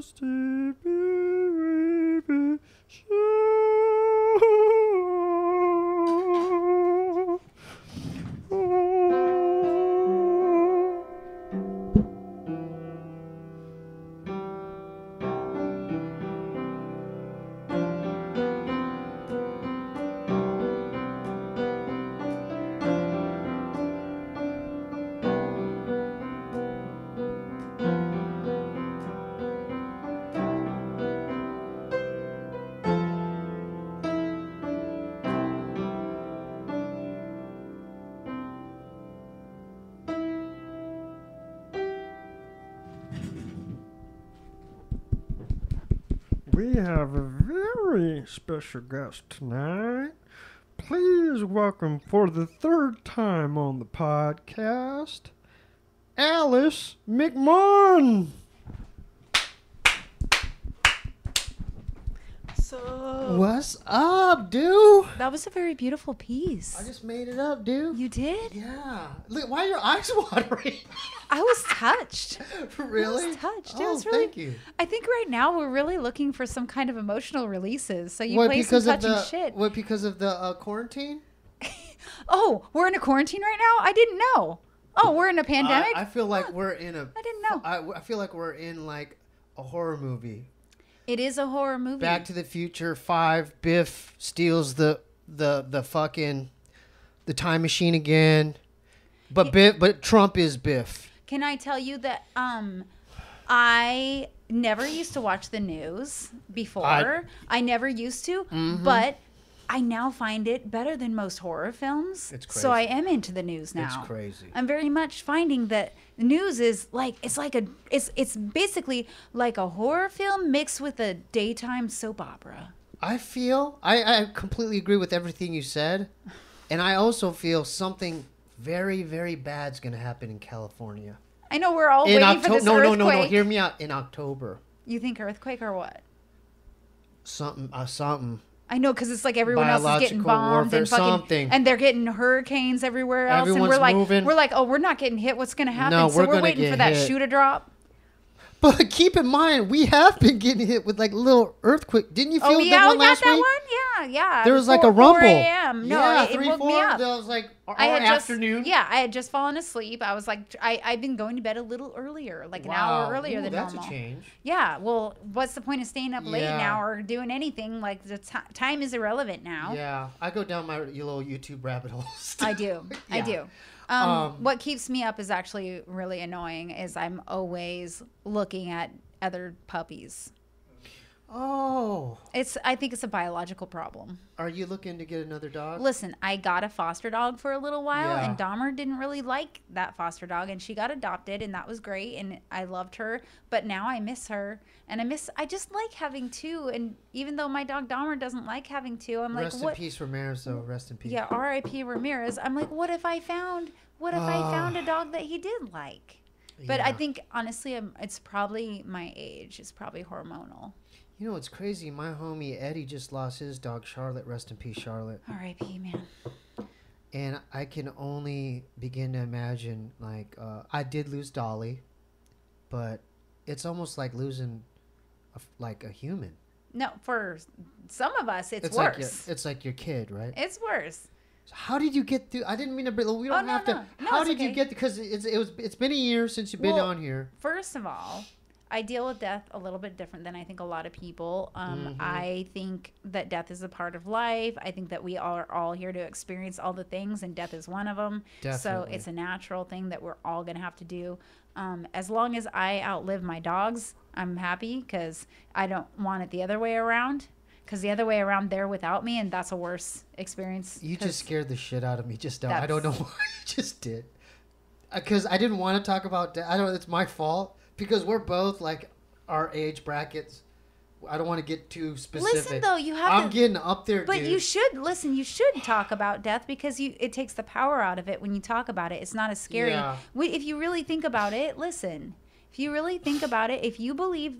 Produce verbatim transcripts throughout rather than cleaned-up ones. Steebee Weebee Show. We have a very special guest tonight. Please welcome for the third time on the podcast, Alice McMunn. So what's up, dude? That was a very beautiful piece. I just made it up, dude. You did? Yeah. Look, why are your eyes watery? I was touched. Really? I was touched. Oh, it was really, thank you. I think right now we're really looking for some kind of emotional releases. So you what, play some touching the, shit. What, because of the uh, quarantine? Oh, we're in a quarantine right now? I didn't know. Oh, we're in a pandemic? I, I feel like huh. we're in a... I didn't know. I, I feel like we're in like a horror movie. It is a horror movie. Back to the Future five, Biff steals the the the fucking the time machine again. But it, Biff, but Trump is Biff. Can I tell you that um I never used to watch the news before. I, I never used to, mm-hmm. but I now find it better than most horror films. It's crazy. So I am into the news now. It's crazy. I'm very much finding that news is like it's like a it's it's basically like a horror film mixed with a daytime soap opera. I feel I, I completely agree with everything you said, and I also feel something very very bad's going to happen in California. I know we're all in waiting Octo- for this no, earthquake. No no no no! Hear me out. In October. You think earthquake or what? Something uh, something. I know, because it's like everyone else is getting bombed and fucking, something. And they're getting hurricanes everywhere else. Everyone's and we're like, moving. We're like, oh, we're not getting hit. What's going to happen? No, we're so we're waiting for that hit. shoe to drop. But keep in mind, we have been getting hit with like little earthquake. Didn't you feel oh, yeah, that one last that week? One? Yeah, yeah. There was four, like a rumble. four a.m. No, yeah, it, it three, woke four, me up. That was like our I had afternoon. Just, yeah, I had just fallen asleep. I was like, I, I've been going to bed a little earlier, like wow. an hour earlier Ooh, than that's normal. That's a change. Yeah, well, what's the point of staying up yeah. late now or doing anything? Like the t- time is irrelevant now. Yeah, I go down my little YouTube rabbit holes. I do, yeah. I do. Um, um, what keeps me up is actually really annoying is I'm always looking at other puppies. Oh. It's. I think it's a biological problem. Are you looking to get another dog? Listen, I got a foster dog for a little while, yeah. and Dahmer didn't really like that foster dog, and she got adopted, and that was great, and I loved her, but now I miss her, and I miss, I just like having two, and even though my dog Dahmer doesn't like having two, I'm rest like, what? Rest in peace, Ramirez, though, rest in peace. Yeah, R I P Ramirez. I'm like, what if I found, what if uh, I found a dog that he did like? But yeah. I think, honestly, I'm, it's probably my age. It's probably hormonal. You know what's crazy? My homie Eddie just lost his dog Charlotte. Rest in peace, Charlotte. R I P, man. And I can only begin to imagine. Like uh, I did lose Dolly, but it's almost like losing, a, like a human. No, for some of us, it's, it's worse. Like your, it's like your kid, right? It's worse. So how did you get through? I didn't mean to. We don't oh, no, have to. No. No, how did okay. you get? Because it's it was it's been a year since you've been well, on here. First of all, I deal with death a little bit different than I think a lot of people. Um, mm-hmm. I think that death is a part of life. I think that we are all here to experience all the things, and death is one of them. Definitely. So it's a natural thing that we're all going to have to do. Um, as long as I outlive my dogs, I'm happy, because I don't want it the other way around. Because the other way around, they're without me, and that's a worse experience. You just scared the shit out of me. Just now. I don't know what you just did. Because I didn't want to talk about death. I don't know. It's my fault. Because we're both like our age brackets. I don't want to get too specific. Listen though, you have. I'm to, getting up there, but dude. you should listen. You should talk about death because you it takes the power out of it when you talk about it. It's not as scary. Yeah. If you really think about it, listen. If you really think about it, if you believe,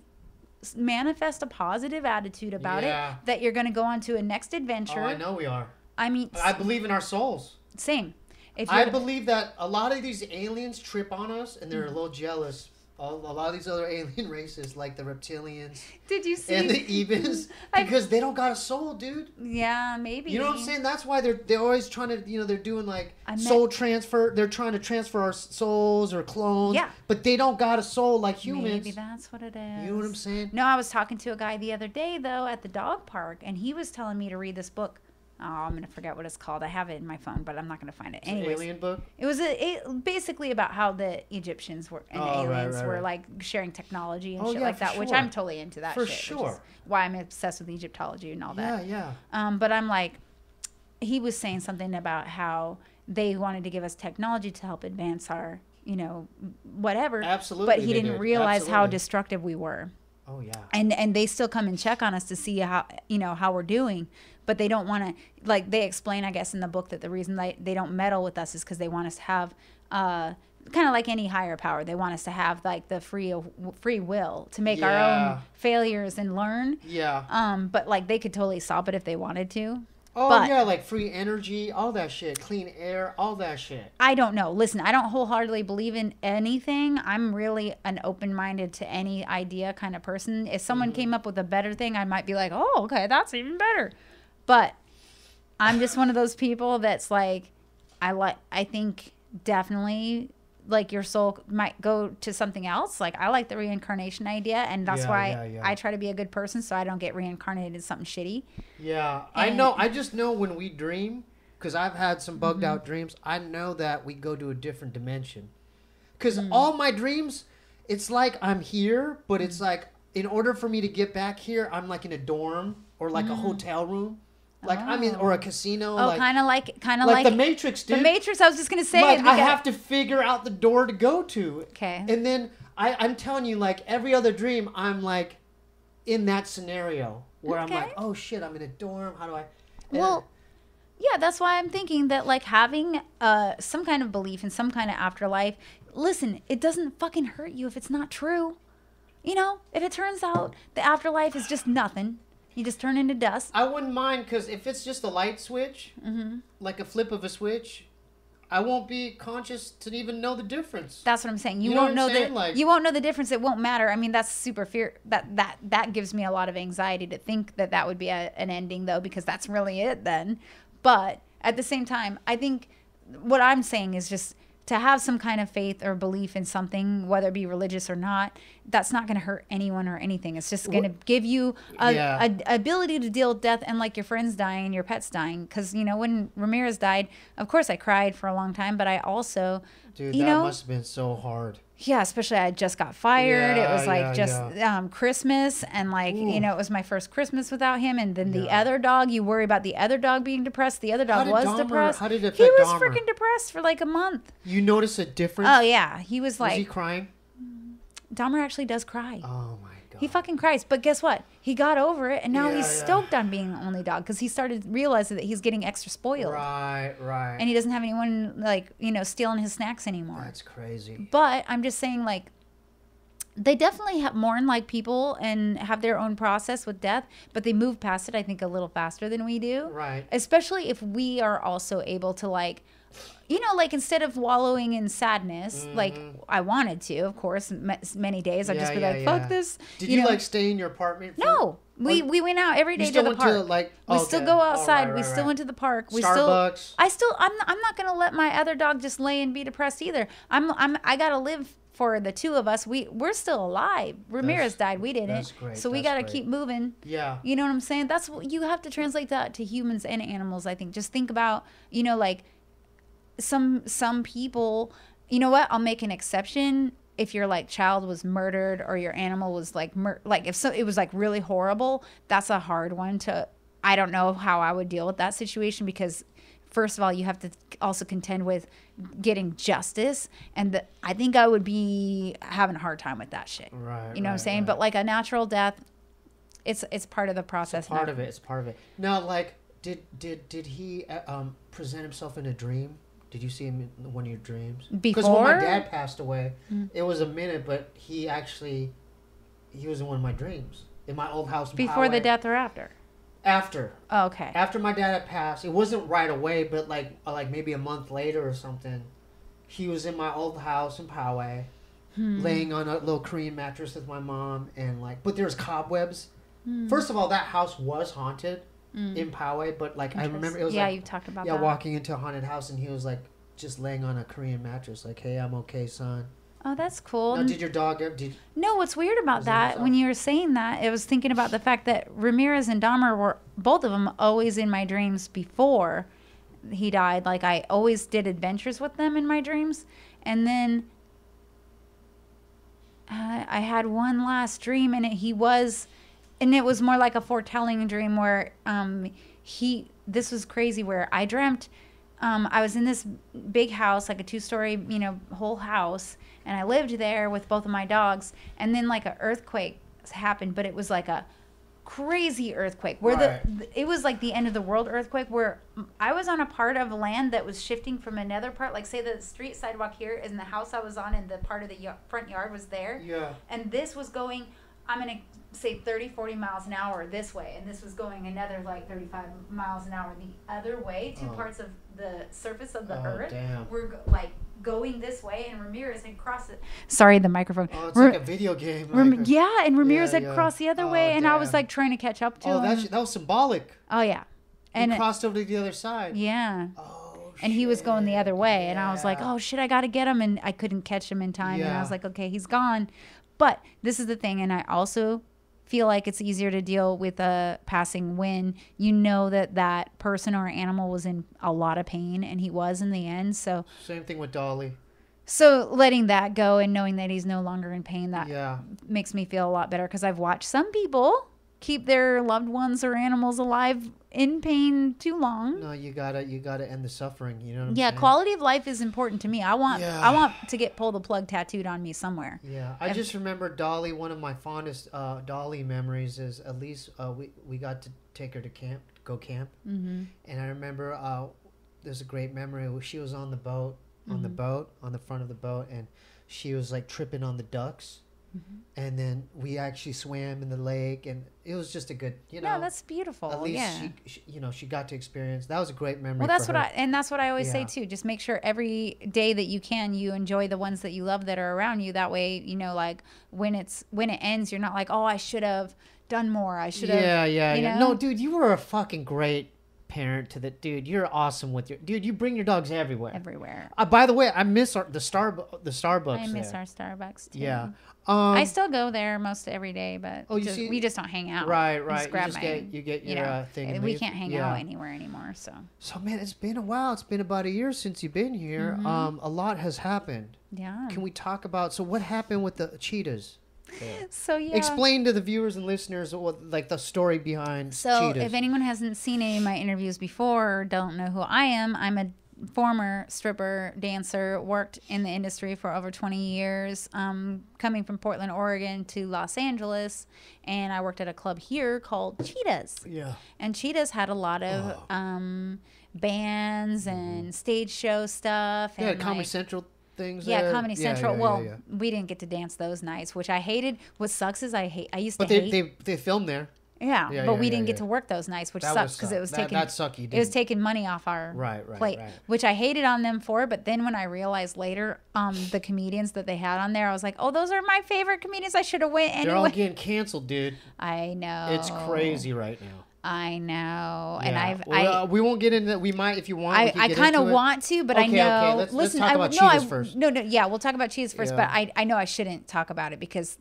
manifest a positive attitude about yeah. it that you're going to go on to a next adventure. Oh, I know we are. I mean, I believe in our souls. Same. If I believe that a lot of these aliens trip on us and they're mm-hmm. a little jealous. all, a lot of these other alien races, like the reptilians. Did you see? And the Evans, because I, they don't got a soul, dude. Yeah, maybe. You know what I'm saying? That's why they're they're always trying to, you know, they're doing like met, soul transfer. They're trying to transfer our souls or clones. Yeah. But they don't got a soul like humans. Maybe that's what it is. You know what I'm saying? No, I was talking to a guy the other day though at the dog park, and he was telling me to read this book. Oh, I'm going to forget what it's called. I have it in my phone, but I'm not going to find it. Anyways, an alien book? It was a, a, basically about how the Egyptians were and oh, aliens right, right, were right. like sharing technology and oh, shit yeah, like that, sure. which I'm totally into that for shit. For sure. Which is why I'm obsessed with Egyptology and all that. Yeah, yeah. Um, but I'm like, he was saying something about how they wanted to give us technology to help advance our, you know, whatever. Absolutely. But he didn't did. realize Absolutely. how destructive we were. Oh, yeah. And and they still come and check on us to see how, you know, how we're doing. But they don't want to, like they explain, I guess, in the book that the reason they, they don't meddle with us is because they want us to have, uh, kind of like any higher power, they want us to have like the free free will to make yeah. our own failures and learn. Yeah. Um. But like they could totally stop it if they wanted to. Oh, but, yeah, like free energy, all that shit, clean air, all that shit. I don't know. Listen, I don't wholeheartedly believe in anything. I'm really an open-minded to any idea kind of person. If someone mm-hmm. came up with a better thing, I might be like, oh, okay, that's even better. But I'm just one of those people that's like, I like, I think definitely like your soul might go to something else. Like I like the reincarnation idea, and that's yeah, why yeah, yeah. I try to be a good person so I don't get reincarnated in something shitty. Yeah, and I know. I just know when we dream, because I've had some bugged mm-hmm. out dreams. I know that we go to a different dimension, because mm-hmm. all my dreams, it's like I'm here, but it's like in order for me to get back here, I'm like in a dorm or like mm-hmm. a hotel room. Like, oh. I mean, or a casino. Oh, like, kind of like, kind of like, like the Matrix, dude. The Matrix, I was just going to say. Like, I have to figure out the door to go to. Okay. And then I, I'm telling you, like, every other dream, I'm like in that scenario where okay. I'm like, oh, shit, I'm in a dorm. How do I? And well, yeah, that's why I'm thinking that, like, having uh, some kind of belief in some kind of afterlife. Listen, it doesn't fucking hurt you if it's not true. You know, if it turns out the afterlife is just nothing. You just turn into dust. I wouldn't mind, because if it's just a light switch, mm-hmm. like a flip of a switch, I won't be conscious to even know the difference. That's what I'm saying. You, you know won't know the like, you won't know the difference. It won't matter. I mean, that's super fear. That that that gives me a lot of anxiety to think that that would be a, an ending, though, because that's really it then. But at the same time, I think what I'm saying is just to have some kind of faith or belief in something, whether it be religious or not, that's not going to hurt anyone or anything. It's just going to give you a, yeah. a, a ability to deal with death and like your friends dying, your pets dying. Because, you know, when Ramirez died, of course I cried for a long time, but I also, dude, you that know, must have been so hard. Yeah, especially I just got fired. Yeah, it was like yeah, just yeah. Um, Christmas, and like, ooh. You know, it was my first Christmas without him. And then yeah. the other dog, you worry about the other dog being depressed. The other dog was Dahmer, depressed. How did it He was freaking depressed for like a month. You notice a difference? Oh, yeah. He was like. Was he crying? Dahmer actually does cry. Oh, my God. He fucking cries. But guess what? He got over it, and now yeah, he's yeah. stoked on being the only dog, because he started realizing that he's getting extra spoiled. Right, right. And he doesn't have anyone, like, you know, stealing his snacks anymore. That's crazy. But I'm just saying, like, they definitely have mourn like people and have their own process with death, but they move past it, I think, a little faster than we do. Right. Especially if we are also able to, like, you know, like instead of wallowing in sadness, mm-hmm. like I wanted to, of course, m many days I'd yeah, just be yeah, like, fuck yeah. this. Did you, you know? Like stay in your apartment? For no, we, we went out every day you still to the park. To, like, we okay. still go outside. Oh, right, right, we still right. went to the park. We Starbucks. Still, I still, I'm, I'm not going to let my other dog just lay and be depressed either. I'm, I'm, I got to live for the two of us. We, we're still alive. Ramirez that's, died. We didn't. Great. So we got to keep moving. Yeah. You know what I'm saying? That's what you have to translate that to humans and animals. I think just think about, you know, like, some some people, you know what, I'll make an exception if your like child was murdered or your animal was like mur like if so it was like really horrible. That's a hard one to, I don't know how I would deal with that situation, because first of all, you have to also contend with getting justice, and the, I think I would be having a hard time with that shit. Right, you know right, what I'm saying? Right. But like a natural death, it's it's part of the process. It's part now. of it. It's part of it. Now, like, did did did he um present himself in a dream? Did you see him in one of your dreams? Because when my dad passed away, mm. it was a minute, but he actually, he was in one of my dreams. In my old house. Before the death or after? After. Oh, okay. After my dad had passed, it wasn't right away, but like like maybe a month later or something, he was in my old house in Poway, hmm. laying on a little Korean mattress with my mom, and like, but there's cobwebs. Hmm. First of all, that house was haunted mm. in Poway, but like I remember it was yeah, like, you talked about yeah, that. walking into a haunted house, and he was like just laying on a Korean mattress, like, "Hey, I'm okay, son." Oh, that's cool. Now, did your dog ever, did, no, what's weird about that, that when you were saying that, I was thinking about the fact that Ramirez and Dahmer were, both of them, always in my dreams before he died. Like, I always did adventures with them in my dreams. And then uh, I had one last dream, and it, he was, and it was more like a foretelling dream where um, he, this was crazy, where I dreamt, um, I was in this big house, like a two-story, you know, whole house. And I lived there with both of my dogs. And then like an earthquake happened, but it was like a crazy earthquake where right. the it was like the end of the world earthquake, where I was on a part of land that was shifting from another part. Like, say the street sidewalk here and the house I was on and the part of the y- front yard was there. Yeah. And this was going, I'm going to say thirty, forty miles an hour this way. And this was going another like thirty-five miles an hour the other way. Two oh. parts of the surface of the oh, earth damn. were like going this way, and Ramirez had crossed it. Sorry, the microphone. Oh, it's Ra- like a video game. Like Ra- yeah, and Ramirez yeah, had yeah. crossed the other oh, way, and damn. I was like trying to catch up to oh, him. Oh, that, sh- that was symbolic. Oh, yeah. And he crossed over to the other side. Yeah. Oh, shit. And he was going the other way, yeah. and I was like, oh, shit, I got to get him, and I couldn't catch him in time, yeah. and I was like, okay, he's gone. But this is the thing, and I also feel like it's easier to deal with a passing when you know that that person or animal was in a lot of pain, and he was in the end. So same thing with Dolly. So letting that go and knowing that he's no longer in pain, that yeah. makes me feel a lot better, because I've watched some people keep their loved ones or animals alive in pain too long. No, you gotta you gotta end the suffering. You know what I'm yeah, saying? Quality of life is important to me. I want yeah. I want to get pull the plug tattooed on me somewhere. Yeah, I if, just remember Dolly. One of my fondest uh, Dolly memories is at least uh, we we got to take her to camp, go camp, mm-hmm. and I remember uh, there's a great memory. She was on the boat, on mm-hmm. the boat, on the front of the boat, and she was like tripping on the ducks. Mm-hmm. And then we actually swam in the lake, and it was just a good, you know. No, that's beautiful. At least yeah. she, she, you know, she got to experience. That was a great memory. Well, that's for what her. I, and that's what I always yeah. say too. Just make sure every day that you can, you enjoy the ones that you love that are around you. That way, you know, like when it's when it ends, you're not like, oh, I should have done more. I should have. Yeah, yeah, you yeah. know? No, dude, you were a fucking great parent to the dude. You're awesome with your dude. You bring your dogs everywhere. Everywhere. Uh, by the way, I miss our, the star the Starbucks. I miss there. our Starbucks too. Yeah. Um, I still go there most every day, but oh, just, see, we just don't hang out. Right, right. Just grab you, just my, get, you get your you know, uh, thing. We leave. can't hang yeah. out anywhere anymore. So, so man, it's been a while. It's been about a year since you've been here. Mm-hmm. Um, a lot has happened. Yeah. Can we talk about, so what happened with the cheetahs? Yeah. So yeah. Explain to the viewers and listeners what, like the story behind so cheetahs. So if anyone hasn't seen any of my interviews before or don't know who I am, I'm a former stripper, dancer, worked in the industry for over twenty years, um, coming from Portland, Oregon to Los Angeles. And I worked at a club here called Cheetahs. Yeah. And Cheetahs had a lot of oh. um, bands and stage show stuff. Yeah, and Comedy like, Central things. Yeah, there. Comedy Central. Yeah, yeah, well, yeah, yeah. we didn't get to dance those nights, which I hated. What sucks is I hate. I used but to they, hate. But they, they filmed there. Yeah, yeah, but yeah, we yeah, didn't yeah. get to work those nights, which that sucks because it was taking that, that sucky, it was taking money off our right, right, plate, right. which I hated on them for. But then when I realized later, um, the comedians that they had on there, I was like, oh, those are my favorite comedians. I should have went anyway. They're all getting canceled, dude. I know. It's crazy right now. I know, yeah. and I've well, I uh, we won't get into that. We might if you want. I, I kind of want to, but okay, I know. Okay. Let's, Listen, let's talk I, about no, cheetahs I, first. No, no, yeah, we'll talk about cheetahs first. Yeah. But I, I know I shouldn't talk about it because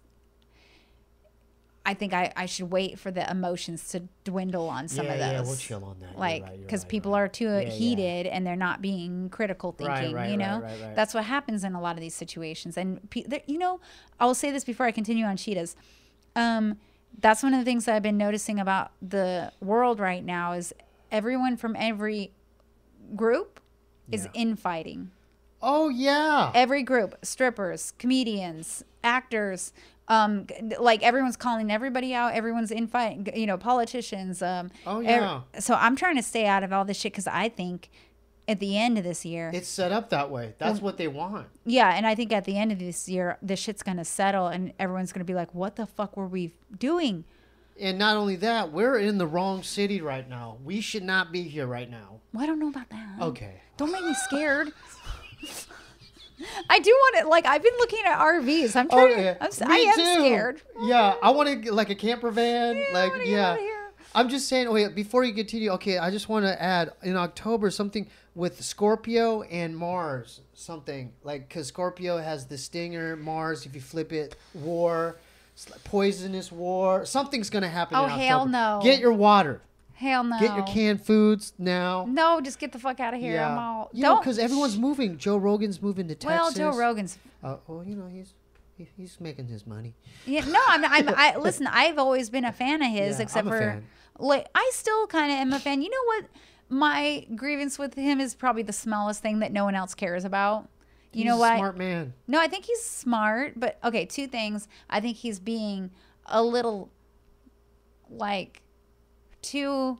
I think I, I should wait for the emotions to dwindle on some yeah, of those. Yeah, we'll chill on that. Like, because right, right, people right. are too yeah, heated yeah. and they're not being critical thinking, right, right, you know? Right, right, right. That's what happens in a lot of these situations. And, you know, I'll say this before I continue on cheetahs. Um, that's one of the things that I've been noticing about the world right now is everyone from every group is yeah. infighting. Oh, yeah. Every group, strippers, comedians, actors, Um, like everyone's calling everybody out. Everyone's infighting, you know, politicians. Um, oh, yeah. Er- so I'm trying to stay out of all this shit because I think at the end of this year. It's set up that way. That's um, what they want. Yeah. And I think at the end of this year, this shit's going to settle and everyone's going to be like, what the fuck were we doing? And not only that, we're in the wrong city right now. We should not be here right now. Well, I don't know about that. Okay. Don't make me scared. I do want it. Like, I've been looking at R Vs. I'm trying. Oh, yeah. I'm, I am too. scared. Yeah, I want to like a camper van. Yeah, like, I yeah. I'm just saying. Oh, wait, before you continue, okay, I just want to add in October something with Scorpio and Mars. Something like because Scorpio has the stinger. Mars, if you flip it, war, poisonous war. Something's gonna happen. Oh in October. Hell no! Get your water. Hell no. Get your canned foods now. No, just get the fuck out of here. Yeah. I'm all... You don't... know, because everyone's moving. Joe Rogan's moving to Texas. Well, Joe Rogan's... Uh, well, you know, he's he, he's making his money. Yeah, no, I'm, I'm, I listen, I've always been a fan of his, yeah, except I'm a for... fan. Like, I still kind of am a fan. You know what? My grievance with him is probably the smallest thing that no one else cares about. You he's know what? He's a smart man. No, I think he's smart, but... Okay, two things. I think he's being a little, like... too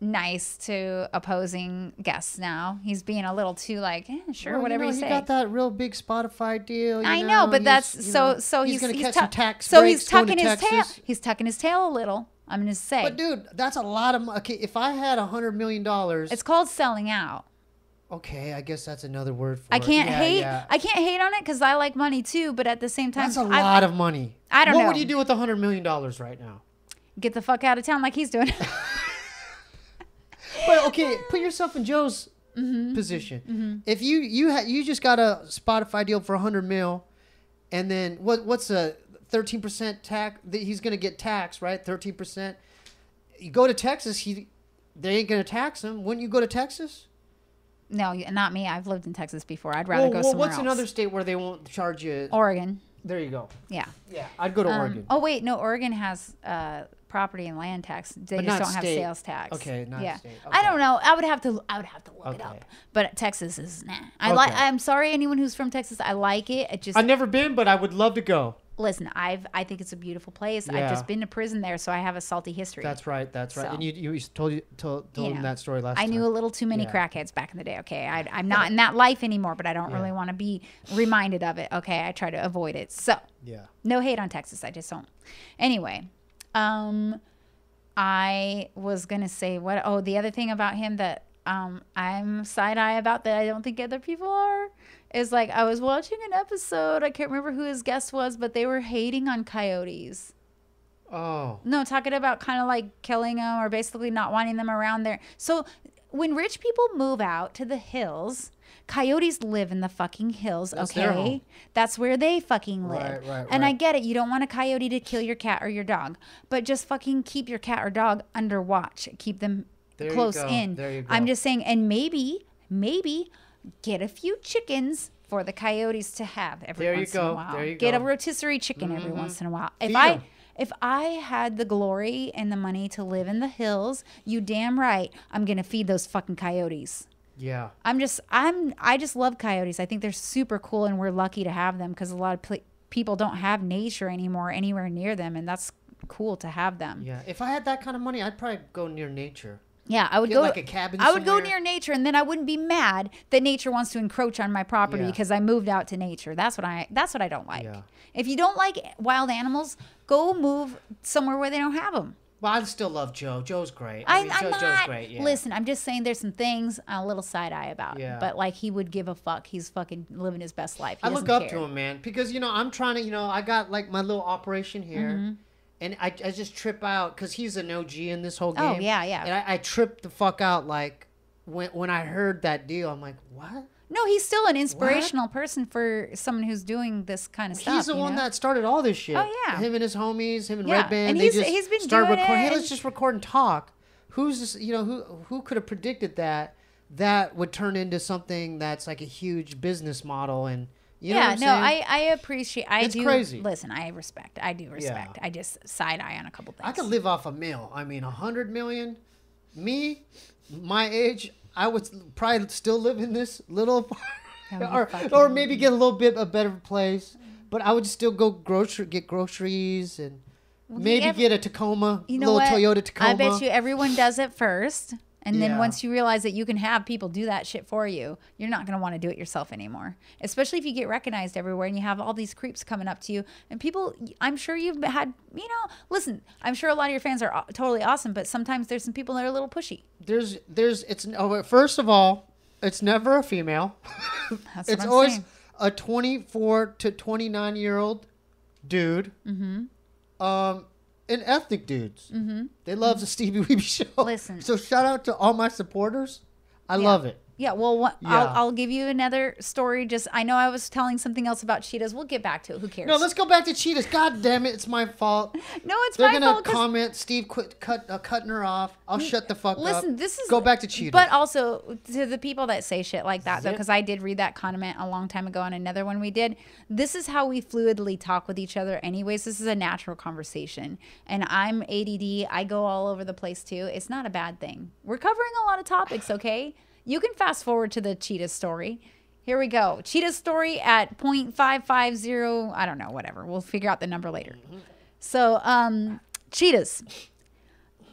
nice to opposing guests now. He's being a little too like, eh, sure, well, whatever you, know, you say. He got that real big Spotify deal. You I know, know but that's so. Know, so he's, he's gonna he's catch some tax So breaks, he's tucking his Texas. tail. He's tucking his tail a little. I'm gonna say. But dude, that's a lot of. Okay, if I had a hundred million dollars, it's called selling out. Okay, I guess that's another word for it. I can't yeah, hate. Yeah. I can't hate on it because I like money too. But at the same time, that's a I, lot of money. I don't what know. What would you do with a hundred million dollars right now? Get the fuck out of town like he's doing. But okay, put yourself in Joe's mm-hmm. position. Mm-hmm. If you you ha you just got a Spotify deal for a hundred mil, and then what? What's a thirteen percent tax? He's gonna get taxed, right? Thirteen percent. You go to Texas, he they ain't gonna tax him. Wouldn't you go to Texas? No, not me. I've lived in Texas before. I'd rather well, go well, somewhere what's else. What's another state where they won't charge you? Oregon. There you go. Yeah. Yeah, I'd go to um, Oregon. Oh wait, no, Oregon has. Uh, property and land tax. They but just don't state. have sales tax. Okay, not yeah. state. Okay. I don't know. I would have to I would have to look okay. it up. But Texas is nah. I okay. like I'm sorry anyone who's from Texas. I like it. It just I've never been, but I would love to go. Listen, I've I think it's a beautiful place. Yeah. I've just been to prison there, so I have a salty history. That's right. That's right. So, and you you told you told, told you know, that story last I time. I knew a little too many yeah. crackheads back in the day. Okay, I, I'm not in that life anymore, but I don't yeah. really want to be reminded of it. Okay, I try to avoid it. So yeah, no hate on Texas. I just don't. Anyway. Um, I was going to say what, oh, the other thing about him that, um, I'm side eye about that I don't think other people are is like, I was watching an episode. I can't remember who his guest was, but they were hating on coyotes. Oh, no, talking about kind of like killing them or basically not wanting them around there. So when rich people move out to the hills, coyotes live in the fucking hills, that's okay? That's where they fucking live. Right, right, and right. I get it. You don't want a coyote to kill your cat or your dog. But just fucking keep your cat or dog under watch. Keep them there close in. There you go. I'm just saying. And maybe, maybe get a few chickens for the coyotes to have every there once you go. in a while. There you go. Get a rotisserie chicken mm-hmm. every once in a while. If Feed I... Them. If I had the glory and the money to live in the hills, you damn right, I'm going to feed those fucking coyotes. Yeah. I'm just, I'm, I just love coyotes. I think they're super cool and we're lucky to have them because a lot of people don't have nature anymore anywhere near them. And that's cool to have them. Yeah. If I had that kind of money, I'd probably go near nature. Yeah, I would Get go like a cabin. I would somewhere. go near nature, and then I wouldn't be mad that nature wants to encroach on my property because yeah. I moved out to nature. That's what I. That's what I don't like. Yeah. If you don't like wild animals, go move somewhere where they don't have them. Well, I still love Joe. Joe's great. I, I mean, I'm Joe, not, Joe's great. Yeah. Listen, I'm just saying there's some things I'm a little side eye about. Yeah. But like he would give a fuck. He's fucking living his best life. He I look up care. to him, man, because you know I'm trying to. You know I got like my little operation here. Mm-hmm. And I, I just trip out because he's an O G in this whole game. Oh, yeah, yeah. And I, I tripped the fuck out like when when I heard that deal. I'm like, what? No, he's still an inspirational what? person for someone who's doing this kind of stuff. He's the one know? that started all this shit. Oh, yeah. Him and his homies, him and yeah. Red Band. And they he's, just he's been started doing recording. It. Hey, let's just record and talk. Who's this, you know, who, who could have predicted that that would turn into something that's like a huge business model and... You know yeah, no, I, I appreciate. I it's do, crazy. Listen, I respect. I do respect. Yeah. I just side eye on a couple things. I could live off a meal. I mean, a hundred million. Me, my age, I would probably still live in this little, or or maybe get a little bit a better place. But I would still go grocery, get groceries, and well, maybe ever, get a Tacoma, you know little what? Toyota Tacoma. I bet you everyone does it first. And then yeah. once you realize that you can have people do that shit for you, you're not going to want to do it yourself anymore. Especially if you get recognized everywhere and you have all these creeps coming up to you. And people, I'm sure you've had, you know, listen, I'm sure a lot of your fans are totally awesome, but sometimes there's some people that are a little pushy. There's, there's, it's, oh, first of all, it's never a female. That's it's what I'm always, saying. a twenty-four to twenty-nine year old dude, mm-hmm. um, and ethnic dudes. Mm-hmm. They love the Steebee Weebee Show. Listen. So shout out to all my supporters. I yeah. love it. Yeah, well, what, yeah. I'll, I'll give you another story. Just I know I was telling something else about cheetahs. We'll get back to it. Who cares? No, let's go back to cheetahs. God damn it, it's my fault. No, it's They're my gonna fault. They're going to comment, Steve quit cut, uh, cutting her off. I'll we, shut the fuck listen, up. Listen, this is... Go back to cheetahs. But also, to the people that say shit like that, though, because I did read that comment a long time ago on another one we did. This is how we fluidly talk with each other anyways. This is a natural conversation. And I'm A D D. I go all over the place, too. It's not a bad thing. We're covering a lot of topics, okay? You can fast forward to the cheetah story. Here we go. Cheetah story at point five five zero. I don't know, whatever. We'll figure out the number later. So, um, cheetahs.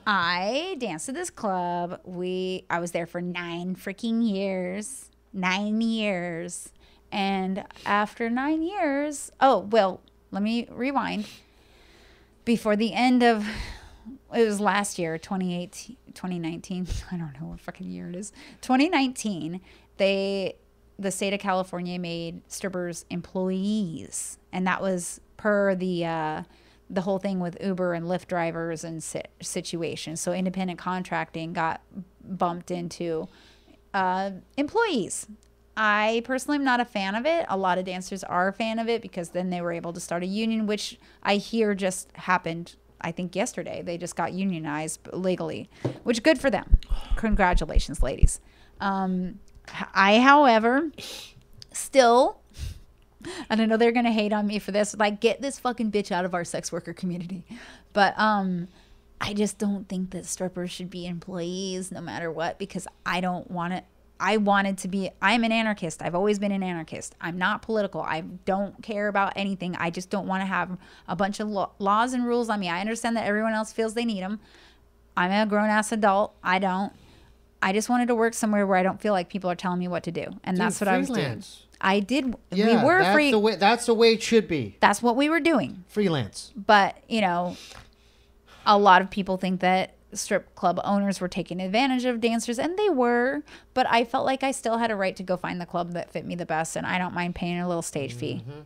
I danced at this club. We, I was there for nine freaking years. Nine years. And after nine years, oh, well, let me rewind. Before the end of... It was last year, twenty eighteen, twenty nineteen. I don't know what fucking year it is. twenty nineteen, they, the state of California made strippers employees. And that was per the, uh, the whole thing with Uber and Lyft drivers and sit situations. So independent contracting got bumped into uh, employees. I personally am not a fan of it. A lot of dancers are a fan of it because then they were able to start a union, which I hear just happened I think yesterday. They just got unionized legally, which good for them. Congratulations, ladies. Um, I, however, still, and I know they're going to hate on me for this, like, get this fucking bitch out of our sex worker community. But um, I just don't think that strippers should be employees no matter what, because I don't want to. I wanted to be, I'm an anarchist. I've always been an anarchist. I'm not political. I don't care about anything. I just don't want to have a bunch of lo laws and rules on me. I understand that everyone else feels they need them. I'm a grown ass adult. I don't. I just wanted to work somewhere where I don't feel like people are telling me what to do. And Dude, that's what freelance. I was doing. I did. Yeah, we were that's free. The way, that's the way it should be. That's what we were doing. Freelance. But, you know, a lot of people think that strip club owners were taking advantage of dancers, and they were, but I felt like I still had a right to go find the club that fit me the best, and I don't mind paying a little stage fee. Mm-hmm.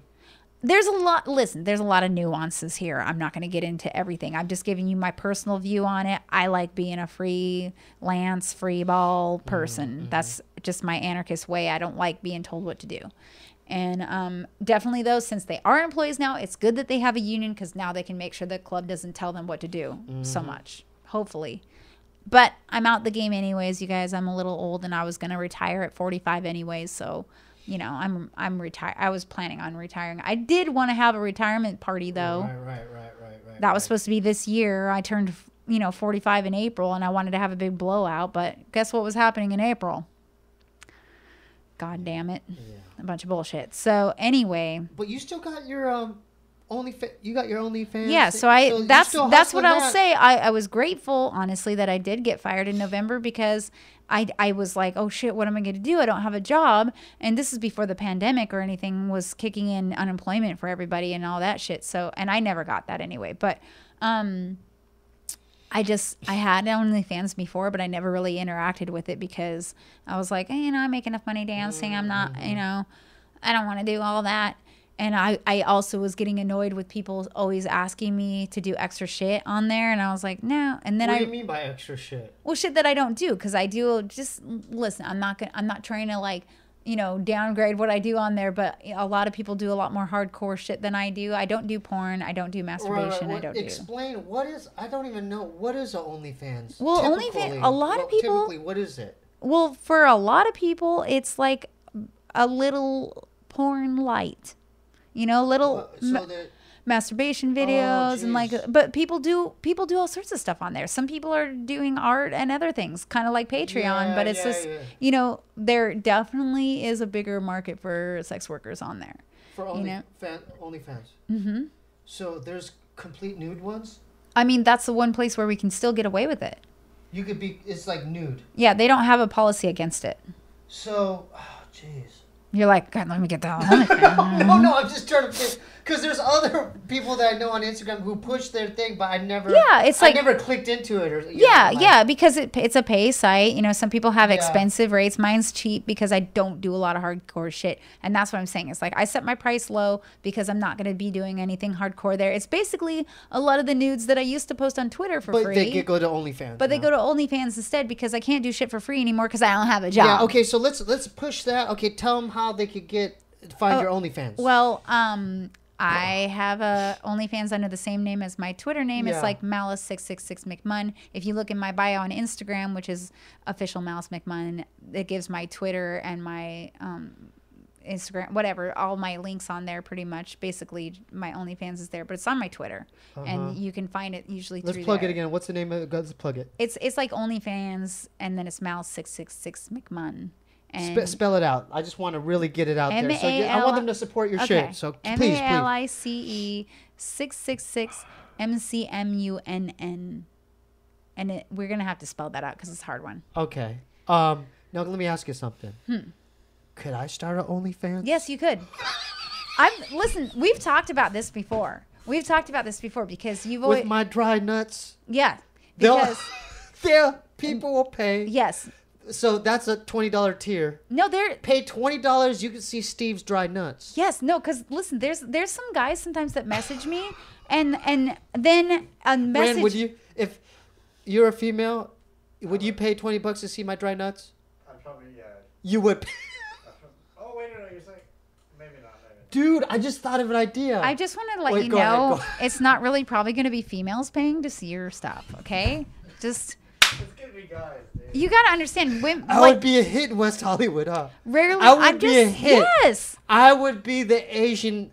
There's a lot, listen, there's a lot of nuances here. I'm not going to get into everything. I'm just giving you my personal view on it. I like being a freelance, free ball person. Mm-hmm. That's just my anarchist way. I don't like being told what to do. And um, definitely, though, since they are employees now, it's good that they have a union, because now they can make sure the club doesn't tell them what to do mm-hmm. so much. Hopefully. But I'm out the game anyways, you guys. I'm a little old, and I was going to retire at forty-five anyways. So, you know, I'm I'm retired. I was planning on retiring. I did want to have a retirement party, though. Right, right, right, right, right. That was supposed to be this year. I turned, you know, forty-five in April, and I wanted to have a big blowout. But guess what was happening in April? God damn it. Yeah. A bunch of bullshit. So, anyway. But you still got your... um. Only you got your OnlyFans. Yeah, so I so that's that's what I'll that. say. I, I was grateful, honestly, that I did get fired in November, because I I was like, oh shit, what am I going to do? I don't have a job, and this is before the pandemic or anything was kicking in unemployment for everybody and all that shit. So, and I never got that anyway. But um, I just I had OnlyFans before, but I never really interacted with it because I was like, hey, you know, I make enough money dancing. I'm not, you know, I don't want to do all that. And I, I also was getting annoyed with people always asking me to do extra shit on there. And I was like, no. And then what I, do you mean by extra shit? Well, shit that I don't do. Because I do just, listen, I'm not gonna, I'm not trying to, like, you know, downgrade what I do on there. But a lot of people do a lot more hardcore shit than I do. I don't do porn. I don't do masturbation. Right, right, I don't explain, do. Explain, what is, I don't even know, what is a OnlyFans? Well, OnlyFans, a lot well, of people. Typically, what is it? Well, for a lot of people, it's like a little porn light. You know, little so ma masturbation videos, oh, and like, but people do people do all sorts of stuff on there. Some people are doing art and other things, kind of like Patreon, yeah, but it's yeah, just, yeah. you know, there definitely is a bigger market for sex workers on there. For only, you know? fan, only fans. Mm-hmm. So there's complete nude ones? I mean, that's the one place where we can still get away with it. You could be, it's like nude. Yeah, they don't have a policy against it. So, oh, jeez. You're like, God, let me get that on. no, no, no, I'm just trying to Because there's other people that I know on Instagram who push their thing, but I never. Yeah, it's like I never clicked into it. Or, yeah, know, like, yeah, because it, it's a pay site. You know, some people have yeah. expensive rates. Mine's cheap because I don't do a lot of hardcore shit, and that's what I'm saying. It's like I set my price low because I'm not going to be doing anything hardcore there. It's basically a lot of the nudes that I used to post on Twitter for but free. But they go to OnlyFans. But now. they go to OnlyFans instead because I can't do shit for free anymore because I don't have a job. Yeah. Okay, so let's let's push that. Okay, tell them how they could get find oh, your OnlyFans. Well, um. I have a OnlyFans under the same name as my Twitter name. Yeah. It's like Malice six six six McMunn. If you look in my bio on Instagram, which is official Malice McMunn, it gives my Twitter and my um, Instagram, whatever, all my links on there pretty much. Basically, my OnlyFans is there, but it's on my Twitter. Uh-huh. And you can find it usually Let's through plug there. it again. What's the name of it? Let's plug it. It's, it's like OnlyFans, and then it's Malice six six six McMunn. Spe spell it out. I just want to really get it out M there. So yeah, I want them to support your okay. shit. So please, please. M A L I C E six six six M C M U N N. And it, we're going to have to spell that out because it's a hard one. Okay. Um, now, let me ask you something. Hmm. Could I start an OnlyFans? Yes, you could. I'm, listen, we've talked about this before. We've talked about this before because you've always... With my dry nuts. Yeah. Because... They'll, people will pay. Yes. So that's a twenty dollar tier. No, they're... Pay twenty dollars, you can see Steve's dry nuts. Yes, no, because listen, there's there's some guys sometimes that message me, and and then a message... Ren, would you... If you're a female, would you pay twenty bucks to see my dry nuts? I'd probably, yeah. You would pay... Oh, wait, no, no, you're saying... Maybe not, maybe not. Dude, I just thought of an idea. I just want to let wait, you know, ahead, it's not really probably going to be females paying to see your stuff, okay? Just... It's gonna be guys, dude. You gotta understand. Women, I like, would be a hit in West Hollywood, huh? Rarely, I would I'm be just, a hit. Yes, I would be the Asian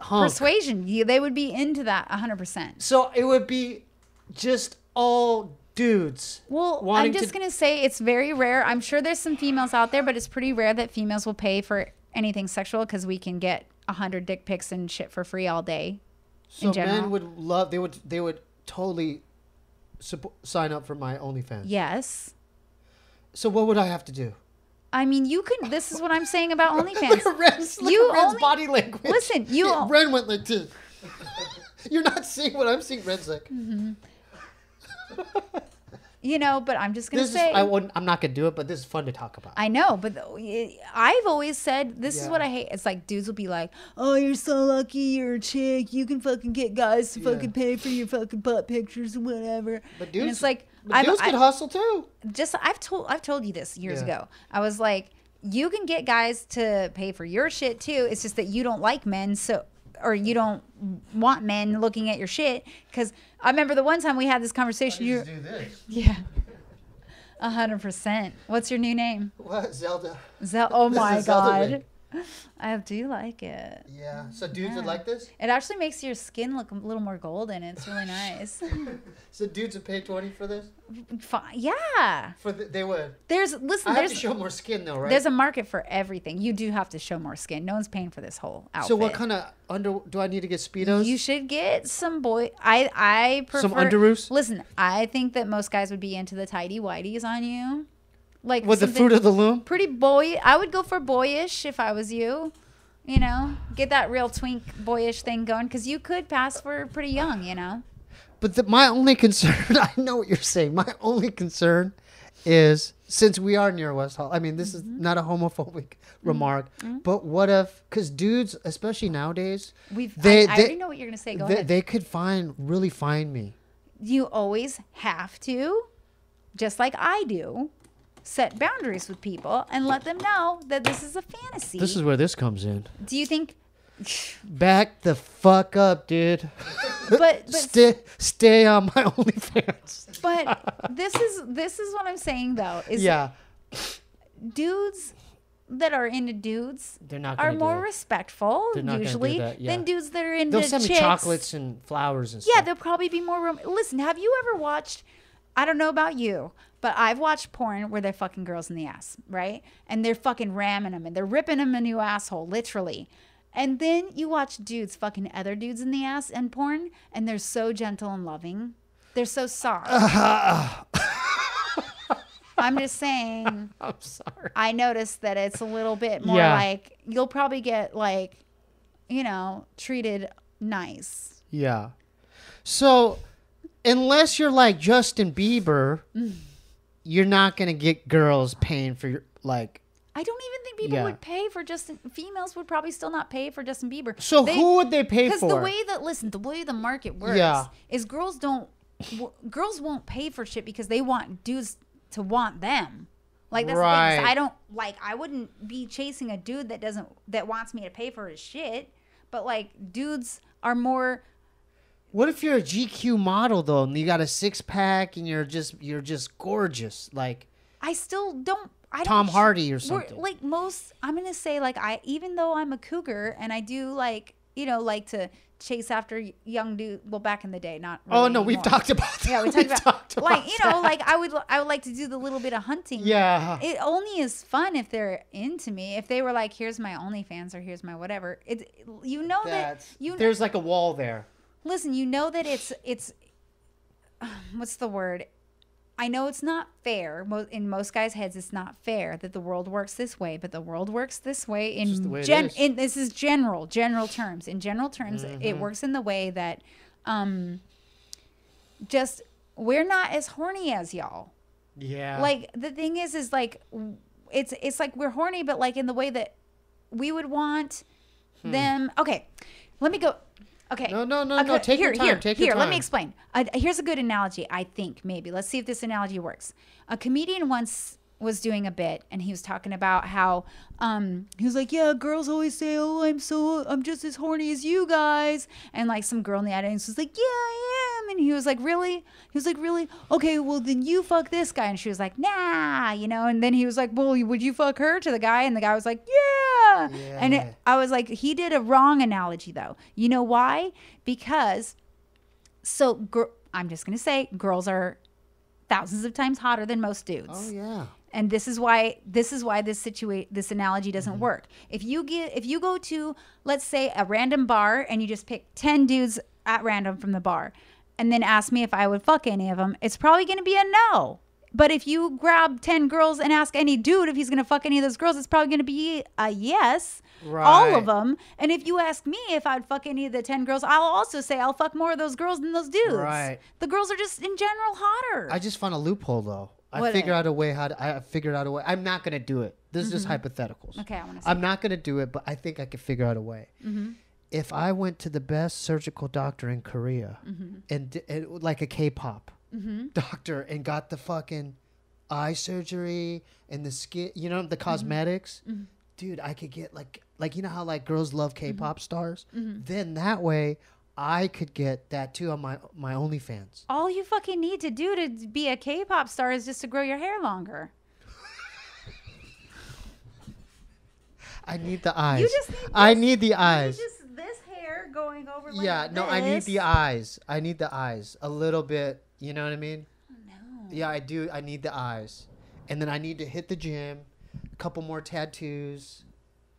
hunk. Persuasion. You, they would be into that one hundred percent. So it would be just all dudes. Well, I'm just to gonna say it's very rare. I'm sure there's some females out there, but it's pretty rare that females will pay for anything sexual because we can get a hundred dick pics and shit for free all day. So in general. Men would love. They would. They would totally. Sign up for my OnlyFans. Yes. So what would I have to do? I mean, you could. This is what I'm saying about OnlyFans. Look at Ren's, look you at Ren's only, body language. Listen, you. Yeah, Ren went like this. You're not seeing what I'm seeing. Ren's like. Mm-hmm. You know, but I'm just gonna this say is, I wouldn't. I'm not gonna do it. But this is fun to talk about. I know, but the, I've always said this yeah. is what I hate. It's like dudes will be like, "Oh, you're so lucky, you're a chick. You can fucking get guys to yeah. fucking pay for your fucking butt pictures and whatever." But dudes, and it's like but dudes can hustle too. Just I've told I've told you this years yeah. ago. I was like, you can get guys to pay for your shit too. It's just that you don't like men, so. Or you don't want men looking at your shit. Because I remember the one time we had this conversation. You do this. Yeah. A hundred percent. What's your new name? What? Zelda. Zel oh, my God. Zelda I do like it. Yeah. So dudes yeah. would like this? It actually makes your skin look a little more golden. It's really nice. So dudes would pay twenty for this? Fine. Yeah. For the, they would. There's, listen. I have there's, to show more skin though, right? There's a market for everything. You do have to show more skin. No one's paying for this whole outfit. So what kind of under do I need to get Speedos? You should get some boy. I I prefer some underoos. Listen, I think that most guys would be into the tidy whities on you. Like with the fruit of the loom, pretty boy. I would go for boyish if I was you. You know, get that real twink boyish thing going because you could pass for pretty young. You know. But the, my only concern, I know what you're saying. My only concern is since we are near West Hall. I mean, this mm-hmm. is not a homophobic mm-hmm. remark, mm-hmm. but what if? Because dudes, especially nowadays, we've. They, I, I they, already know what you're gonna say. Go they, ahead. They could find really find me. You always have to, just like I do. Set boundaries with people and let them know that this is a fantasy. This is where this comes in. Do you think? Back the fuck up, dude. But, but stay stay on my OnlyFans. But this is this is what I'm saying though. Is yeah, dudes that are into dudes They're not are more it. respectful usually that, yeah. than dudes that are into. They'll send chicks. me chocolates and flowers and yeah, stuff. Yeah, they'll probably be more. Rom Listen, have you ever watched? I don't know about you, but I've watched porn where they're fucking girls in the ass, right? And they're fucking ramming them and they're ripping them a new asshole, literally. And then you watch dudes fucking other dudes in the ass in porn, and they're so gentle and loving. They're so soft. Uh, I'm just saying. I'm sorry. I noticed that it's a little bit more yeah. like, you'll probably get like, you know, treated nice. Yeah. So unless you're like Justin Bieber, you're not going to get girls paying for your, like. I don't even think people yeah. would pay for Justin. Females would probably still not pay for Justin Bieber. So they, who would they pay for? Because the way that, listen, the way the market works yeah. is girls don't, w girls won't pay for shit because they want dudes to want them. Like that's right. the thing. I don't like. I wouldn't be chasing a dude that doesn't that wants me to pay for his shit. But like, dudes are more. What if you're a G Q model though, and you got a six pack, and you're just you're just gorgeous? Like, I still don't. I don't Tom Hardy or something. Like most, I'm gonna say like I even though I'm a cougar and I do like you know like to chase after young dudes. Well, back in the day, not. Really oh no, anymore. We've talked about that. Yeah, we talked, we've about, talked about like you know that. Like I would I would like to do the little bit of hunting. Yeah, it only is fun if they're into me. If they were like, here's my OnlyFans or here's my whatever. It you know That's, that you there's like a wall there. Listen, you know that it's it's what's the word? I know it's not fair. In most guys' heads, it's not fair that the world works this way, but the world works this way in way gen. In, this is general, general terms. In general terms, mm-hmm. it works in the way that, um, just we're not as horny as y'all. Yeah. Like the thing is, is like it's it's like we're horny, but like in the way that we would want hmm. them. Okay, let me go. Okay. No, no, no, okay. no. Take here, your time. Here, Take your here. Time. Let me explain. Uh, here's a good analogy, I think, maybe. Let's see if this analogy works. A comedian once was doing a bit, and he was talking about how um, he was like, yeah, girls always say, oh, I'm so, I'm just as horny as you guys. And like some girl in the audience was like, yeah, I am. And he was like, really? He was like, really? Okay, well, then you fuck this guy. And she was like, nah, you know. And then he was like, well, would you fuck her to the guy? And the guy was like, yeah. Yeah. And it, I was like, he did a wrong analogy though. You know why? Because, so gr I'm just going to say girls are thousands of times hotter than most dudes. Oh yeah. And this is why, this is why this situation, this analogy doesn't mm-hmm. work. If you get, if you go to, let's say a random bar and you just pick ten dudes at random from the bar and then ask me if I would fuck any of them, it's probably going to be a no. But if you grab ten girls and ask any dude if he's going to fuck any of those girls, it's probably going to be a yes, right. all of them. And if you ask me if I'd fuck any of the ten girls, I'll also say I'll fuck more of those girls than those dudes. Right. The girls are just in general hotter. I just found a loophole, though. What I figured out a way how to, I figured out a way. I'm not going to do it. This mm-hmm. is just hypotheticals. Okay, I want to see. I'm that. not going to do it, but I think I could figure out a way. Mm-hmm. If I went to the best surgical doctor in Korea, mm-hmm. and, and like a K-pop. Mm-hmm. doctor and got the fucking eye surgery and the skin, you know, the cosmetics, mm-hmm. dude, I could get like, like, you know how like girls love K-pop mm-hmm. stars. Mm-hmm. Then that way I could get that too on my, my OnlyFans. All you fucking need to do to be a K-pop star is just to grow your hair longer. I need the eyes. You just need this, I need the eyes. You just this hair going over like Yeah, no, this. I need the eyes. I need the eyes a little bit. You know what I mean? No. Yeah, I do. I need the eyes. And then I need to hit the gym, a couple more tattoos,